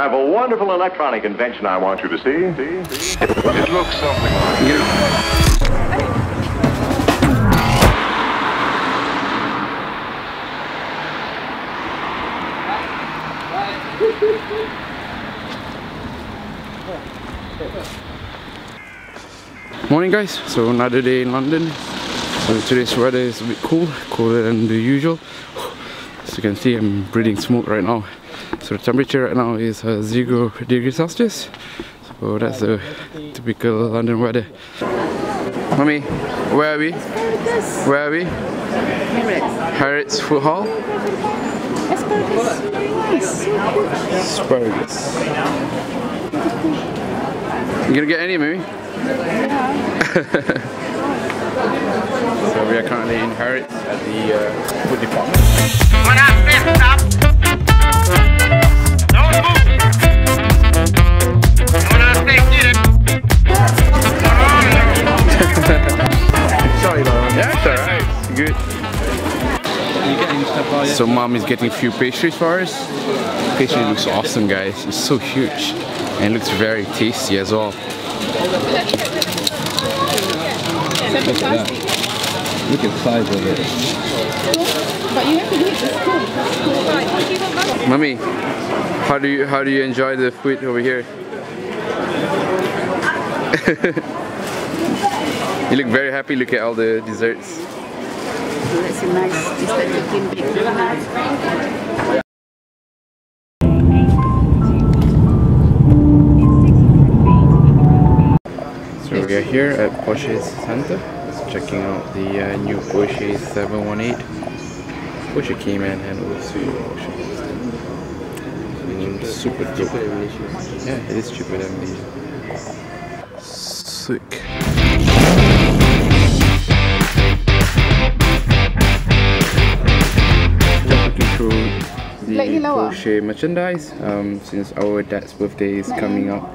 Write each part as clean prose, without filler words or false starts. I have a wonderful electronic invention I want you to see. It looks something like you. Morning guys, so another day in London. So today's weather is a bit cool, cooler than the usual. As you can see, I'm breathing smoke right now. So the temperature right now is 0°C. So that's the typical London weather. Mommy, where are we? Asparagus. Where are we? Harrods Food Hall. Asparagus. You gonna get any, Mommy? Yeah. So we are currently in Harrods at the food department. So mom is getting a few pastries for us. Pastry looks awesome guys, it's so huge and it looks very tasty as well. Look at the size of it. Mommy, how do you enjoy the food over here? You look very happy, look at all the desserts. It's a nice dessert. So we are here at Porsche's Center, checking out the new Porsche 718. Porsche Cayman and also Porsche. Super cheap. Yeah, it is cheaper than Malaysia. Sick. The Porsche merchandise since our dad's birthday is coming up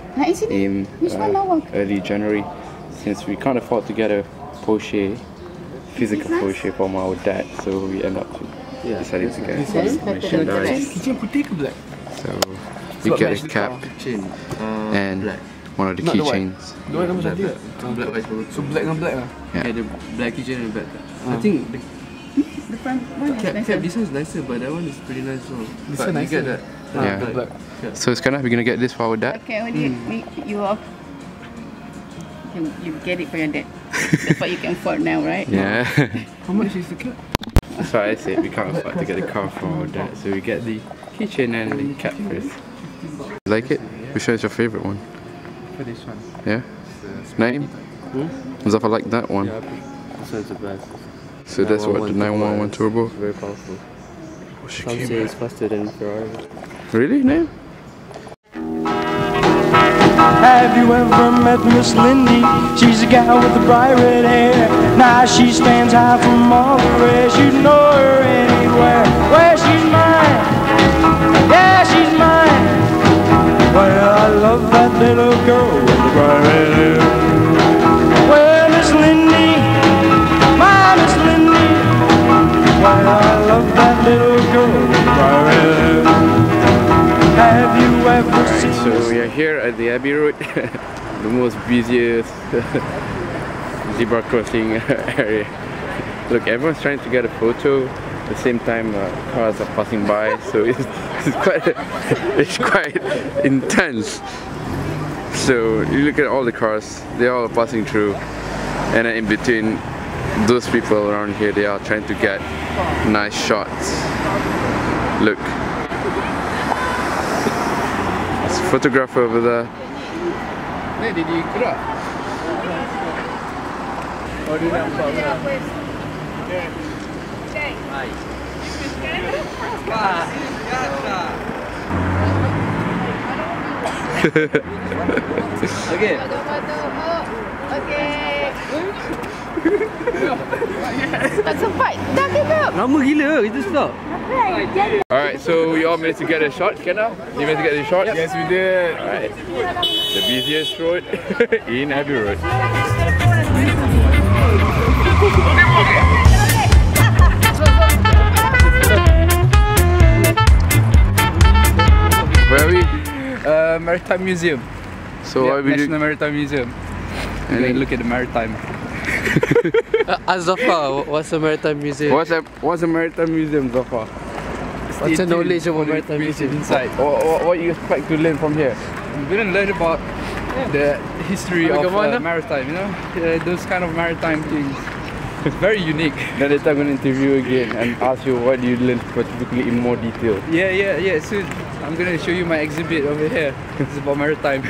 in early January. Since we can't afford to get a Porsche, physical Porsche from our dad, so we end up deciding to get merchandise. So we get a cap and one of the keychains. Black keychain and black. I think the front one is nicer. This one is nicer, but that one is pretty nice too. This one nicer. Get that. Yeah. Black. So it's kind of, we're gonna get this for our dad. Okay, when you get it for your dad. That's what you can afford now, right? Yeah. How much is the cap? That's why I said we can't afford to get a car for our dad, so we get the keychain and the cap first. You like it? Which one is your favorite one? For this one. Yeah. Name? Was I like that one? Yeah. This one's the best. So that's what, the 911 turbo? It's very powerful. Some say it's faster than Ferrari. Really? No? Have you ever met Miss Lindy? She's a gal with the bright red hair. Now she stands high from all the rest. You'd know her anywhere. Well, she's mine. Yeah, she's mine. Well, I love that little girl with the bright red hair. Well, Miss Lindy. I love that little girl. Have you ever seen? So we are here at the Abbey Road, the most busiest zebra crossing area. Look, everyone's trying to get a photo. At the same time, cars are passing by, so it's quite intense. So you look at all the cars; they all are passing through, and in between. Those people around here, they are trying to get nice shots. Look, there's a photographer over there. Okay. Alright, so we all managed to get a shot, Kenna? You managed to get a shot? Yep. Yes, we did. Alright. The busiest road in Abbey Road. Where are we? Maritime Museum. So yeah, National Maritime Museum. And then look at the maritime. As Zafa, what's a maritime museum? What's a maritime museum, Zafa? What's the knowledge of a maritime museum inside? What you expect to learn from here? We didn't learn about the history of maritime, you know, those kind of maritime things. It's very unique. Then later I'm going to interview again and ask you what you learned specifically in more detail. Yeah. So I'm going to show you my exhibit over here. It's about maritime.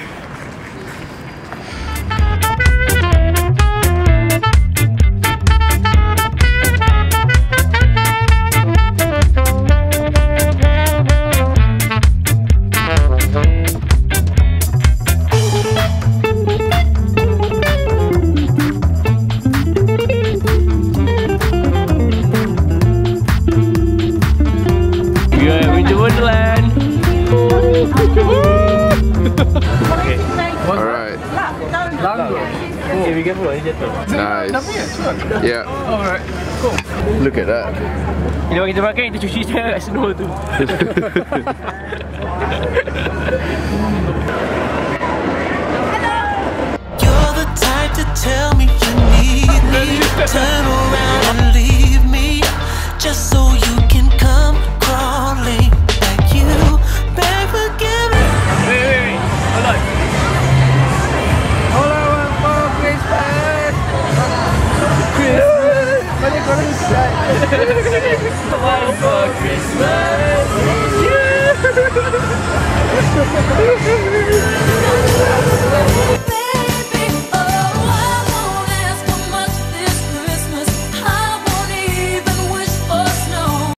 Yeah. Alright, cool. Look at that. Bila kita makan, kita cuci dia kat snow tu. You're the type to tell me you need me. Turn around and leave me. Just so you can come crawling back you. Beg forgiveness. Wait. Hold on. One for Christmas.